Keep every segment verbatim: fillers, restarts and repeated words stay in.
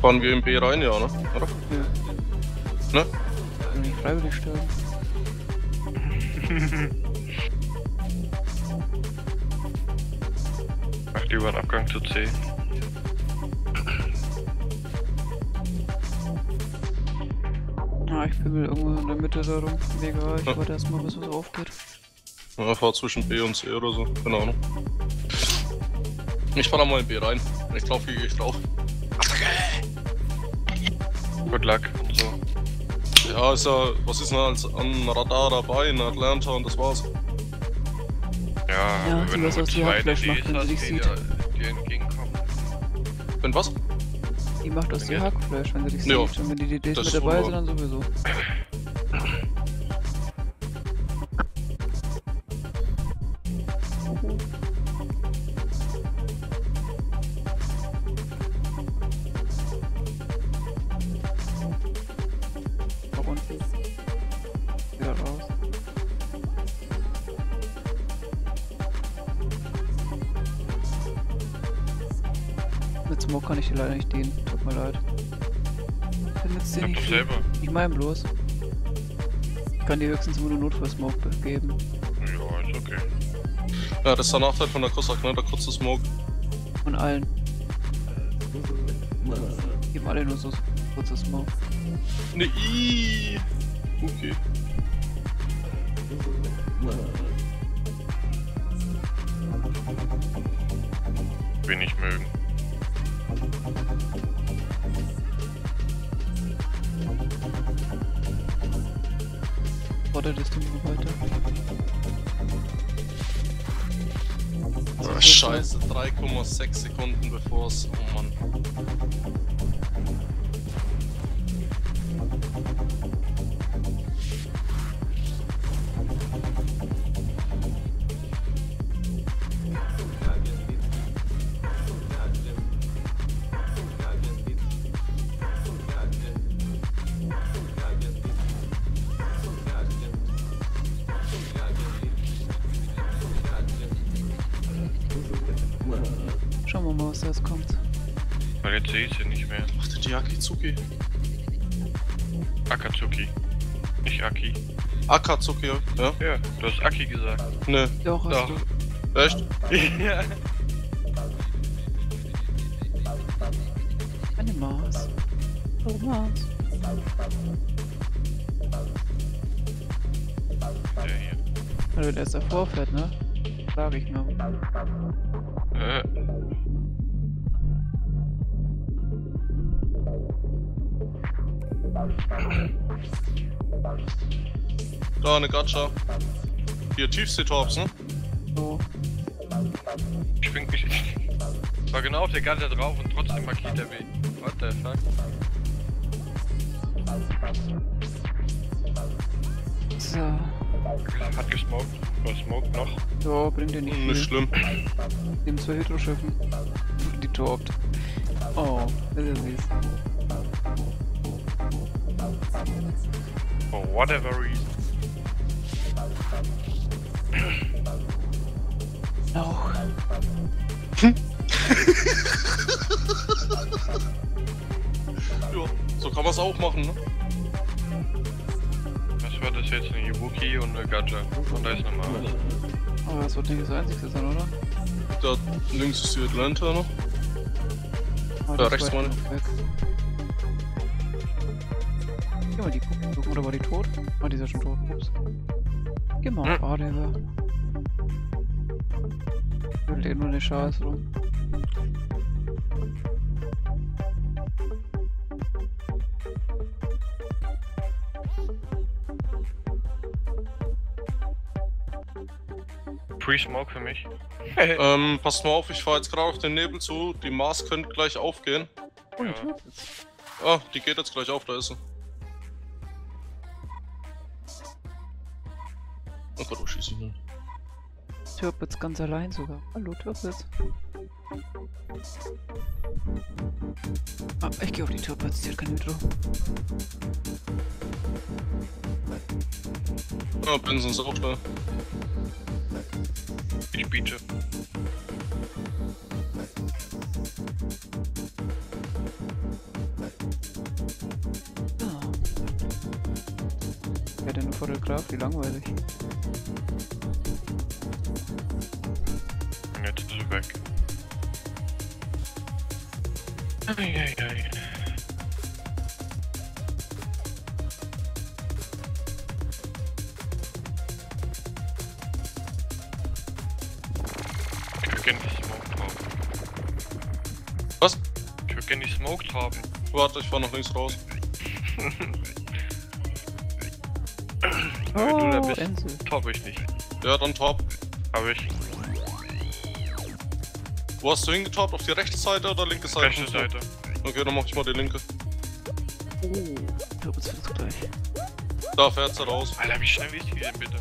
Fahren wir im B rein, ja, ne? Oder? Ja. Ne? Wenn ich freiwillig sterben. Mach lieber einen Abgang zu C. Na, ich bin irgendwo in der Mitte da rum. Egal, ich ja. warte erstmal, bis was aufgeht. Ja, fahr zwischen B und C oder so, keine Ahnung. Ich fahr da mal in B rein. Ich glaube, hier gehe ich drauf. Good luck und so. Ja, ist ja, was ist denn als an Radar dabei in Atlanta und das war's. Ja, ja wenn du so zwei Ds macht, wenn sie dich sieht. Die dir entgegenkommen. Wenn was? Die macht aus dem Hackfleisch, wenn sie dich ja. sieht. Und wenn die Ds mit dabei sind, dann sowieso. Leider nicht den, tut mir leid. Findest du den nicht? Selber. Ich meine bloß. Ich kann dir höchstens nur eine Notfall-Smoke geben. Ja, ist okay. Ja, das ist der Nachteil von der Cossack, ne? Der kurze Smoke. Von allen. Geben alle nur so kurze Smoke. Ne, iiii. Okay. Wenig mögen. Oder das Ding heute. Oh, scheiße, drei Komma sechs Sekunden bevor es. Oh Mann. Akizuki. Akazuki. Nicht Aki. Akazuki, ja? Ja, du hast Aki gesagt. Ne. Doch, hast Doch. du. Echt? Ja. Eine Mars. Oh, Mars. Der hier. Hallo, der ist davor fährt, ne? Sag ich mal. Äh. Da, eine Gacha. Hier, Tiefsee-Torps, ne? So. Ich bin nicht. War genau auf der Gacha drauf und trotzdem markiert der Weg. What the fuck? So. Hat gesmoked. Oder smoked noch? Ja, bringt dir nicht. Nicht viel. Schlimm. Nimm zwei Hydro-Schiffen. Die torpt. Oh, das ist süß. For whatever reason. No. Ja, so kann man es auch machen, ne? Was war das jetzt? Eine Yibuki und eine Gadget. Und da ist eine Mars. Aber das wird nicht das einzige sein, oder? Da links ist die Atlanta noch. Da rechts mal. Hier mal die Kuppel suchen, oder war die tot? Oh, die ist ja schon tot. Ups. Geh mal auf A-Level. Ich will den nur den Scheiß rum. Pre-Smoke für mich. ähm, passt mal auf, ich fahr jetzt gerade auf den Nebel zu. Die Mars könnte gleich aufgehen. Oh, ja. Oh, die geht jetzt gleich auf, da ist sie. Oh Gott, wo schießt sie denn? Tirpitz ganz allein sogar. Hallo Tirpitz. Ah, ich geh auf die Tirpitz, die hat kein Hydro. Ah, Benson ist auch da. Ich biete. Wer denn nur vor der Graf? Wie langweilig. Jetzt ist er weg. Eieiei. Ei, ei. Ich will nicht Smoke traben. Was? Ich will nicht Smoke traben. Warte, ich fahr noch links raus. Wenn du da bist, Benson. Top ich nicht. Ja, dann top. Hab ich. Wo hast du hingetoppt? Auf die rechte Seite oder linke Seite? Rechte Seite. Okay, dann mach ich mal die linke. Oh, ich glaub, jetzt wird's gleich. Da fährt's da raus. Alter, wie schnell ist die denn bitte?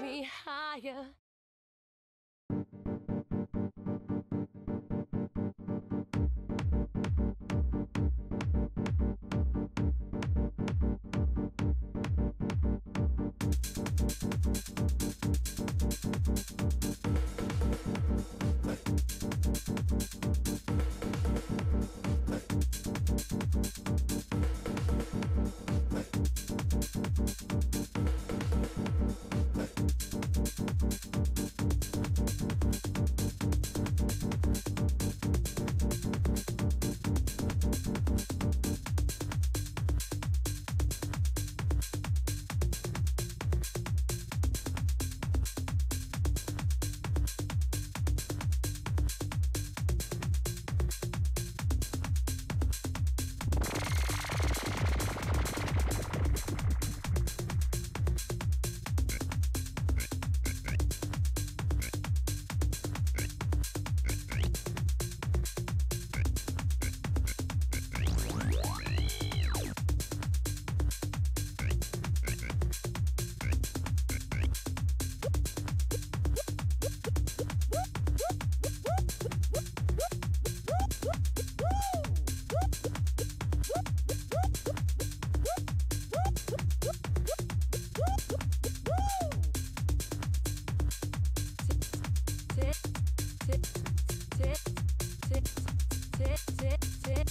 me higher. Sit, sit, sit, sit, sit, sit.